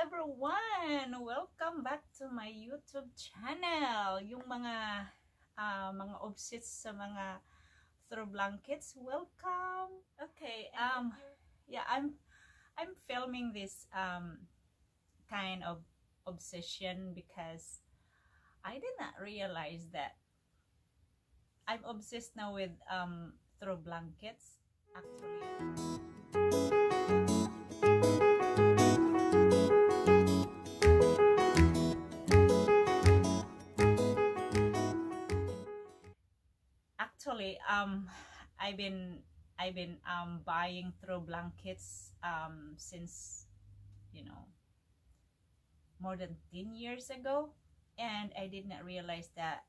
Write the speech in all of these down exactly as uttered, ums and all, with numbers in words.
everyone, welcome back to my YouTube channel. Yung mga uh, mga obsessed sa mga throw blankets, welcome. Okay, um yeah, I'm I'm filming this um kind of obsession because I did not realize that I'm obsessed now with um throw blankets actually. Actually, um, I've been I've been um buying throw blankets um since, you know, more than ten years ago, and I did not realize that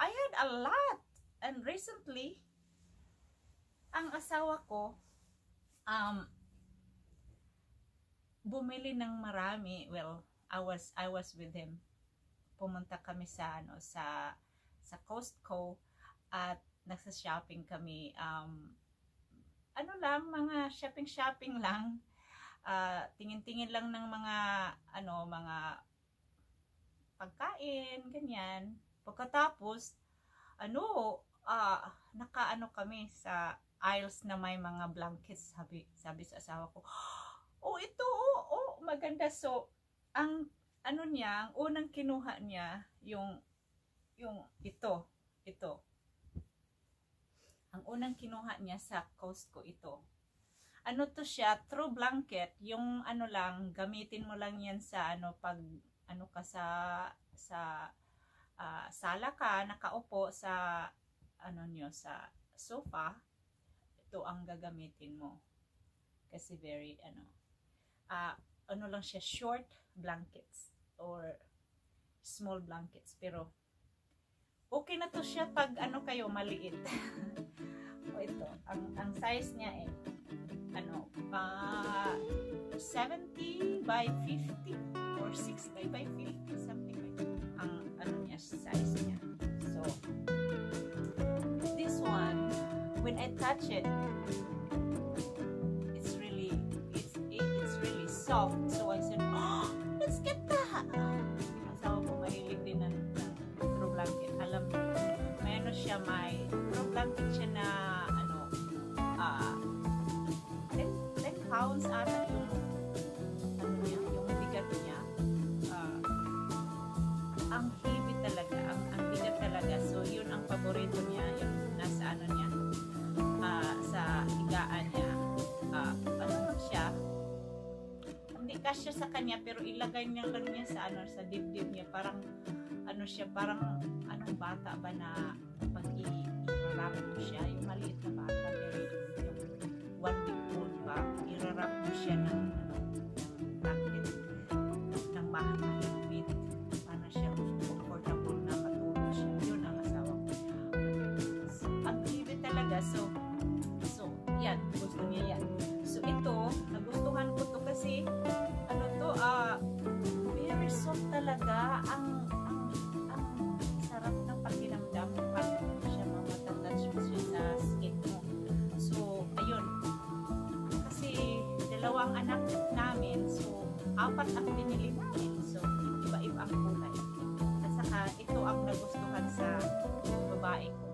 I had a lot. And recently, ang asawa ko um bumili ng marami. Well, I was I was with him. Pumunta kami sa ano sa sa Costco at nagsa-shopping kami. Um ano lang, mga shopping-shopping lang. Uh tingin-tingin lang ng mga ano mga pagkain, ganyan. Pagkatapos ano uh nakaano kami sa aisles na may mga blankets, sabi sabi sa asawa ko, oh ito, oh, oh maganda. So ang ano niya, ang unang kinuha niya yung yung ito ito ang unang kinuha niya sa Costco. Ito ano to siya, throw blanket, yung ano lang, gamitin mo lang yan sa ano pag ano ka sa sa uh, sala ka, nakaupo sa ano niyo sa sofa. Ito ang gagamitin mo kasi very ano uh, ano lang siya, short blankets or small blankets, pero okay na to siya pag ano kayo maliit. O ito ang, ang size niya eh ano pa, uh, seventy by fifty or sixty by fifty, something like that ang ano niya, size niya. So this one, when I touch it, it's really, it's it's really soft. So I said, oh, let's get that. Asawa ko mahilig din ng, ng throw blanket. Alam mo, may ano siya, may throw blanket siya na, ano, uh, ten pounds ata yung, ano niya, yung bigat niya. Uh, ang heavy talaga, ang, ang bigat talaga. So yun ang paborito niya, yung nasa ano niya. Uh, sa higaan niya, uh, ano siya, hindi kasya sa kanya, pero ilagay niya lang niya sa ano, sa dibdib niya, parang ano siya, parang anong bata ba na pag i-wrap mo siya, yung maliit na bata, pero yung one week old pa, i-wrap mo siya ng ano, ng packet, ng mahal-mahal with, para siya comfortable na katulog siya. Yun ang asawa ko. Ang ibig talaga, so yan, gusto niya yan. So ito, nagustuhan ko to kasi ano to, ah, uh, very soft talaga. Ang, ang, ang sarap ng pakiramdam pag siya mamatouch mo siya sa skin mo. So, ayun. Kasi dalawang anak namin, so apat ang pinili namin. So, iba-iba ang kulay. At saka, ito ang nagustuhan sa babae ko,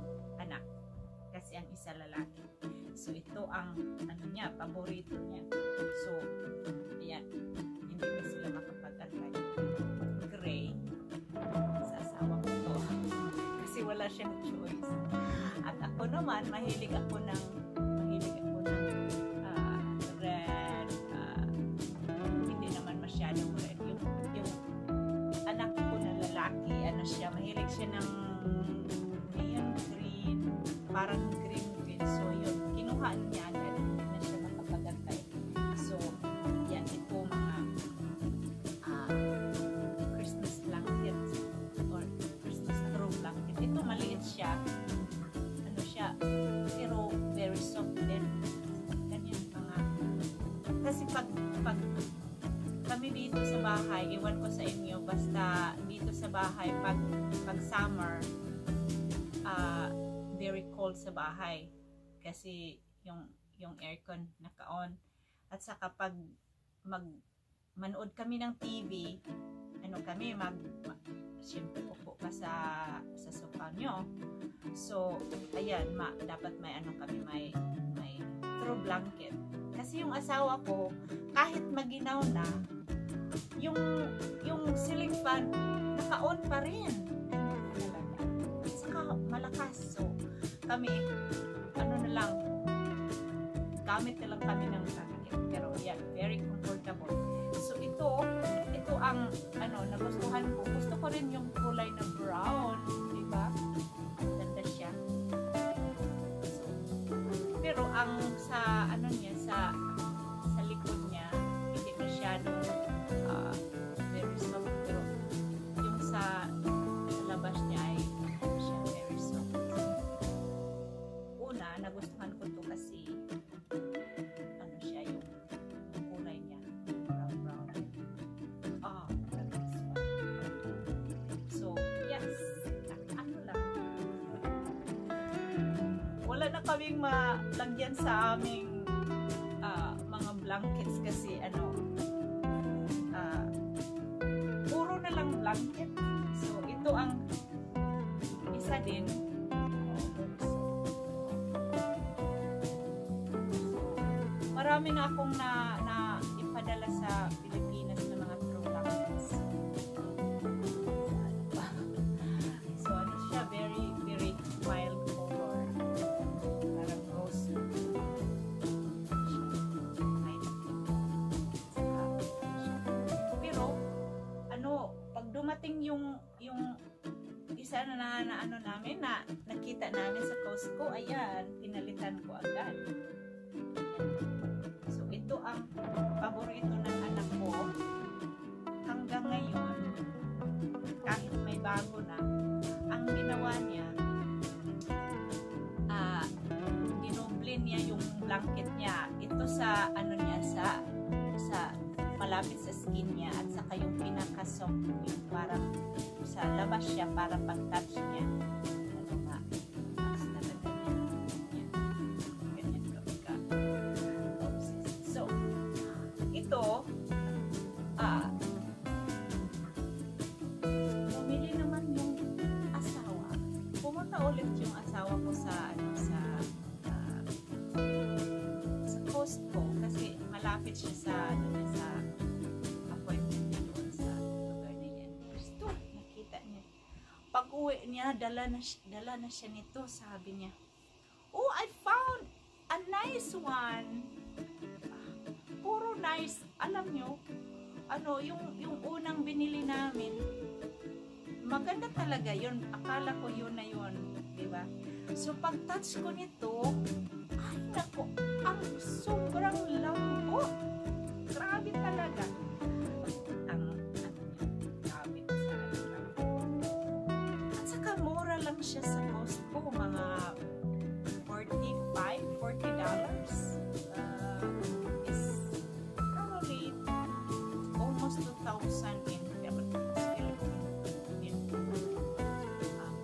anak. Kasi ang isa lalaki. So, ito ang, ano niya, paborito niya. So, ayan. Hindi na sila makapag-alay. Gray. Sa asawa ko to. Kasi wala siyang choice. At ako naman, mahilig ako ng, mahilig ako ng uh, red. Uh, hindi naman masyadong red. Yung, yung anak ko na lalaki, ano siya, mahilig siya ng neon green. Parang green-green. So, yun. Kinuhaan niya agad na siya makapagantay. So, yan, ito mga uh, Christmas blanket or Christmas throw blanket. Ito maliit siya. Ano siya, pero very soft din. Ganyan mga. Kasi pag, pag kami dito sa bahay, iwan ko sa inyo, basta dito sa bahay, pag, pag summer, uh, very cold sa bahay. Kasi yung yung aircon naka-on, at saka pag mag manood kami ng T V, ano kami, mag, mag siyempre upo pa sa, sa sofa nyo. So, ayan, ma, dapat may ano kami, may, may throw blanket. Kasi yung asawa ko, kahit maginaw na, yung, yung ceiling fan, naka-on pa rin. Saka malakas. So, kami, ano na lang, gamit na lang kami ng blanket. Pero yan, very comfortable. So, ito, ito ang, ano, nagustuhan ko. Gusto ko rin yung kulay na brown. Diba? Ganda siya. So, pero ang sa, ano niya, sa, sa likod niya, hindi masyado, uh, very soft. Pero, yung sa, sa labas niya ay, hindi siya very soft. Una, nagustuhan ko to kasi, na kaming malagyan sa aming uh, mga blankets kasi ano uh, puro na lang blanket. So ito ang isa din. Marami na akong na, na ipadala sa Pilipinas ng mga throw blankets. So ano siya, very very mild. Yung, yung isa na, na, na ano namin na nakita namin sa Costco, ayan, pinalitan ko agad. So ito ang paborito ng anak ko hanggang ngayon. Kahit may bago na, ang ginawa niya, ah, dinoble niya yung blanket niya. Ito sa ano niya, sa sa malapit sa skin niya at saka yung pinakasok yung parang sa labas siya para pag-touch niya. Ano nga? Mas talaga niya. Ganyan. Ganyan. So, ito, ah, bumili naman yung asawa. Pumunta ulit yung asawa ko sa, ano, sa, uh, sa Costco kasi malapit siya sa, ano, sa, pag-uwi niya, dala na, dala na siya nito, sabi niya. Oh, I found a nice one. Puro nice. Alam nyo, ano, yung, yung unang binili namin, maganda talaga yun. Akala ko yun na yun. Diba? So, pag-touch ko nito, ay, naku, ang sobrang lambot. Grabe talaga. Siya sa Costco, mga forty-five, forty dollars. Uh, is probably almost two thousand in Philippine uh,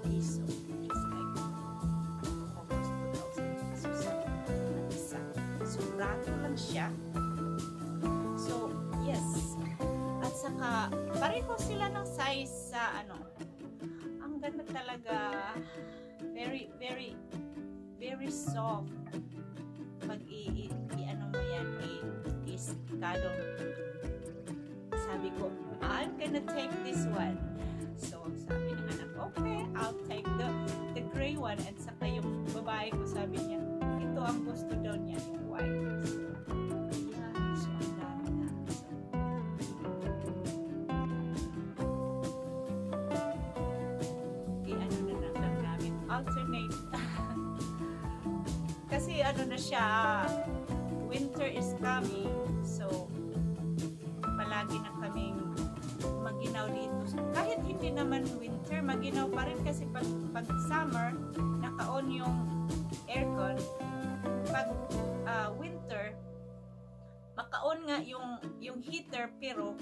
peso. It's like almost two thousand pesos na isa. So, rato lang siya. So, yes. At saka, pareho sila ng size sa ano, ganda talaga, very very very soft pag i, i, i ano mo yan, i-iskado. Sabi ko, I'm gonna take this one. So sabi ng anak, okay, I'll take the the gray one. At saka yung babae ko, sabi niya, ito ang gusto daw niya, yung white. Alternate. Kasi ano na siya, winter is coming, so palagi na kaming maginaw dito. Kahit hindi naman winter, maginaw pa rin kasi pag, pag summer, naka-on yung aircon. Pag uh, winter, maka-on nga yung, yung heater pero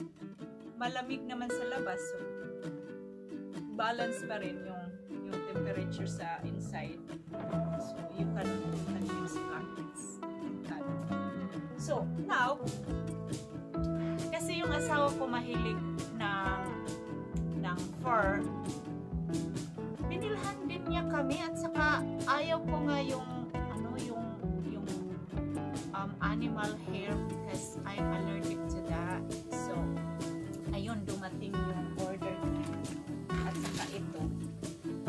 malamig naman sa labas. So, balance pa rin yung temperature sa inside, so you can, you can use blankets. So now, kasi yung asawa ako mahilig ng, ng fur, binilhan din niya kami. At saka ayaw ko nga yung ano yung yung um, animal hair because I'm allergic to that. So ayun, dumating yung order niya. At saka ito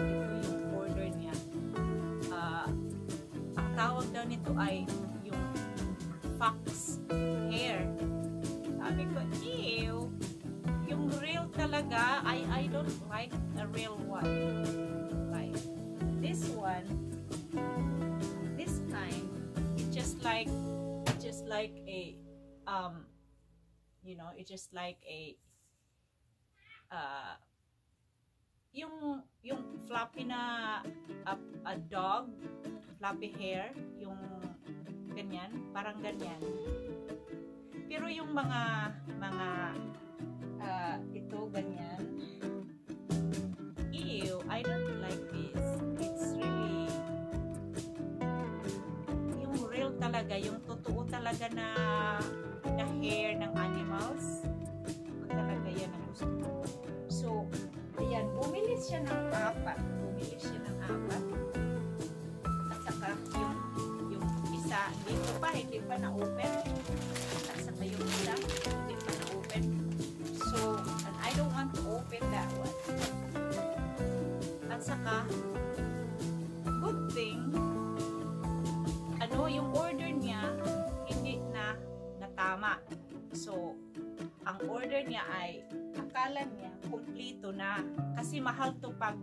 ito yung order niya. Uh, ang tawag daw nito ay yung fox hair. Sabi ko, ew, yung real talaga, I, I don't like the real one. Like, this one, this kind, it just like, it just like a, um, you know, it just like a, uh, yung, yung floppy na, a, a dog, floppy hair, yung ganyan, parang ganyan. Pero yung mga mga uh, ito ganyan, ew, I don't like this. It's really yung real talaga, yung totoo talaga na na hair ng animals, talaga yan ang gusto ko. So ayan, bumili siya ng apat bumili siya ng apat at saka yung yung isa dito pa hindi pa na open. Saka, good thing, ano, yung order niya, hindi na natama. So, ang order niya ay, akala niya, kumplito na. Kasi mahal to pag,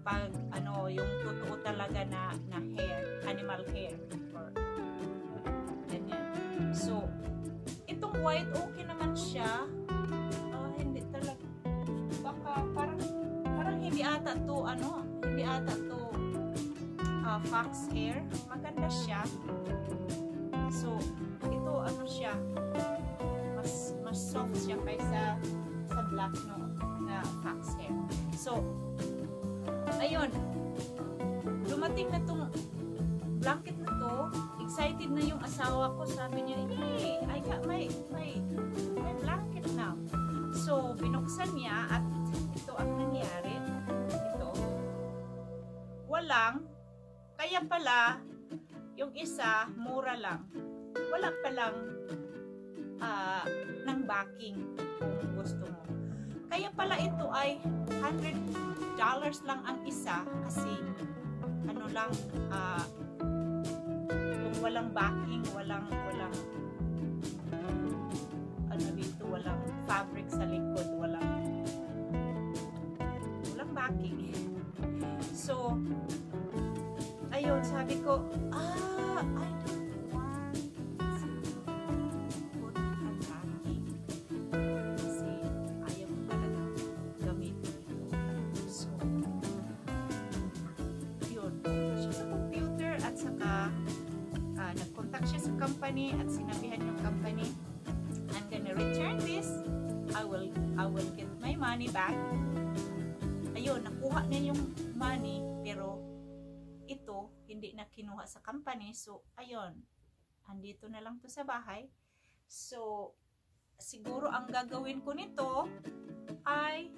pag, ano, yung totoo talaga na, na hair, animal hair. Or, ganyan. So, itong white, okay naman siya. Uh, hindi talaga, baka parang, hindi ata to ano, hindi ata to uh, fox hair. Maganda siya. So, ito ano siya, mas mas soft siya kaysa sa black no, na fox hair. So, ayun. Dumating na tong blanket na to. Excited na yung asawa ko. Sabi niya, "Hey, I got my my my blanket now." So, binuksan niya at ito ang nangyari. Walang, kaya pala yung isa mura lang, wala palang uh, ng backing kung gusto mo. Kaya pala ito ay one hundred dollars lang ang isa kasi ano lang, uh, yung walang backing, walang walang ano dito, walang fabric sa likod, walang walang backing. So, ayun, sabi ko, ah, I don't want to put a backing kasi ayaw ko talaga gamitin ito. So, yun, pumunta siya sa computer at saka uh, nag-contact siya sa company at sinabihan yung company, I'm gonna return this, I will, I will get my money back. Ayun, nakuha niya yung money, pero ito, hindi na kinuha sa company. So, ayun, andito na lang to sa bahay. So, siguro ang gagawin ko nito ay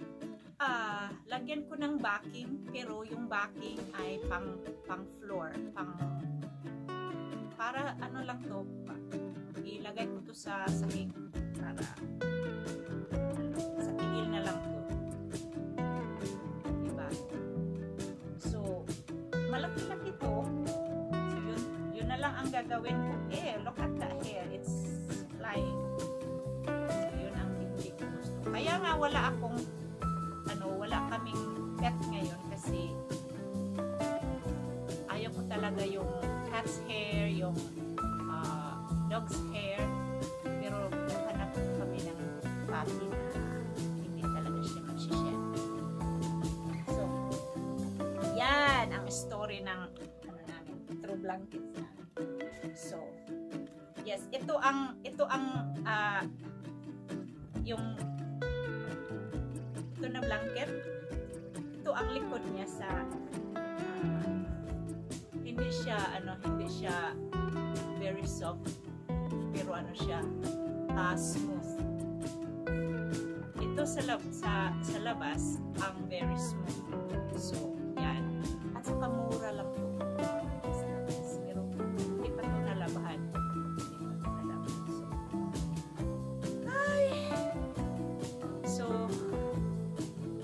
uh, lagyan ko ng backing, pero yung backing ay pang, pang floor, pang para ano lang to, ilagay ko to sa sahig para sa tigil na lang to. Malaki-laki to. So, yun, yun na lang ang gagawin ko. Eh, look at that hair. It's flying. So, yun ang hindi ko gusto. Kaya nga, wala akong, ano, wala kaming pet ngayon kasi ayaw ko talaga yung cat's hair, yung uh, dog's hair. Pero, hanap kami ng puppy na hindi talaga siya mag-share. So, yan ang story ng ano namin, throw blankets namin. So, yes, ito ang ito ang uh, yung ito na blanket. Ito ang likod niya sa uh, hindi siya ano, hindi siya very soft, pero ano siya, uh, smooth. sa, sa, sa labas ang very smooth. So, yan. At saka mura lang po. Pero hindi pa ito nalabahan. Hindi pa ito nalabahan. So, hi! So,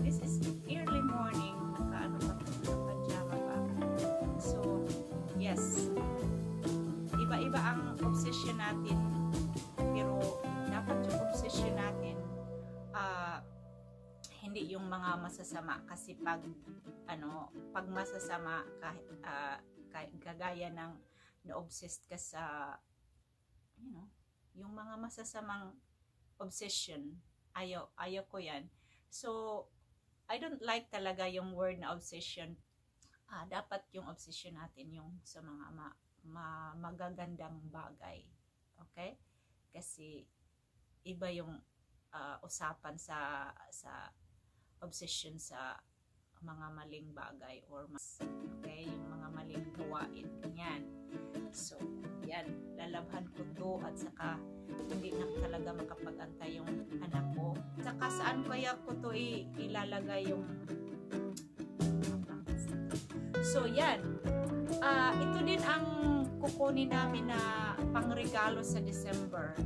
this is early morning. Nakaano pa ito? Pajama pa. So, yes. Iba-iba ang obsession natin. Pero, dapat yung obsession natin Uh, hindi yung mga masasama, kasi pag ano, pag masasama kahit uh, kagaya ng na-obsessed ka sa, you know, yung mga masasamang obsession, ayaw, ayaw ko yan. So I don't like talaga yung word na obsession. Uh, dapat yung obsession natin yung sa mga ma, ma, magagandang bagay, okay? Kasi iba yung Uh, usapan sa sa obsession sa mga maling bagay or mas, okay, yung mga maling gawain, ganyan. So, yan, lalabhan ko to, at saka hindi na talaga makapag-antay yung anak ko. Saka saan kaya ko to ilalagay yung so, yan. Uh, ito din ang kukunin namin na pangregalo sa December.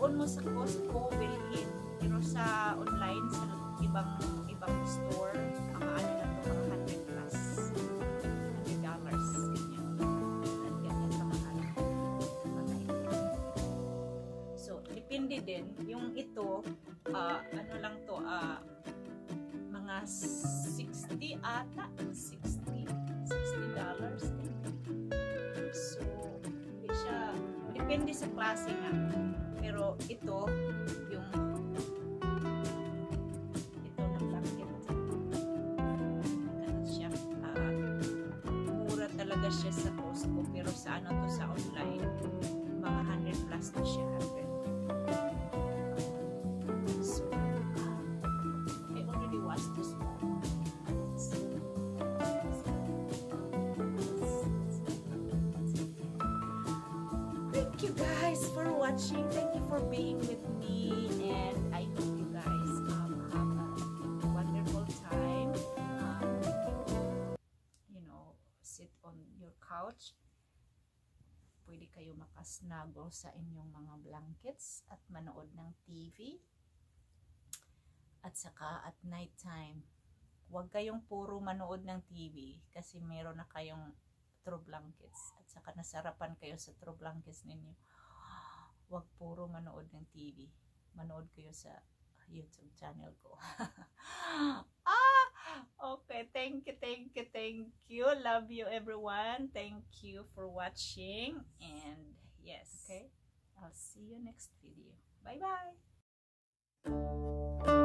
Doon mo sa Costco, bilhin. Pero sa online, sa ibang ibang store, ang ano na ito, mga one hundred plus. one hundred dollars. Ganyan. At ganyan sa mga bagay. So, depende din. Yung ito, uh, ano lang to, uh, mga sixty ata. sixty dollars. So, hindi siya, depende sa klase nga. Pero ito, yung ito na blanket. Ano siya? Uh, mura talaga siya sa Costco. Pero sa ano to, sa online, mga one hundred plus na siya. one hundred. So, uh, I already washed this one. Thank you guys for watching. Thank you for being with me, and I hope you guys um, have a wonderful time. Um, you know, sit on your couch. Pwede kayo makasnuggle sa inyong mga blankets at manood ng T V. At saka at night time, huwag kayong puro manood ng T V kasi meron na kayong throw blankets, at saka nasarapan kayo sa throw blankets ninyo. Huwag puro manood ng T V. Manood kayo sa YouTube channel ko. Ah, okay, thank you, thank you, thank you. Love you everyone. Thank you for watching, and yes, okay, I'll see you next video. Bye bye.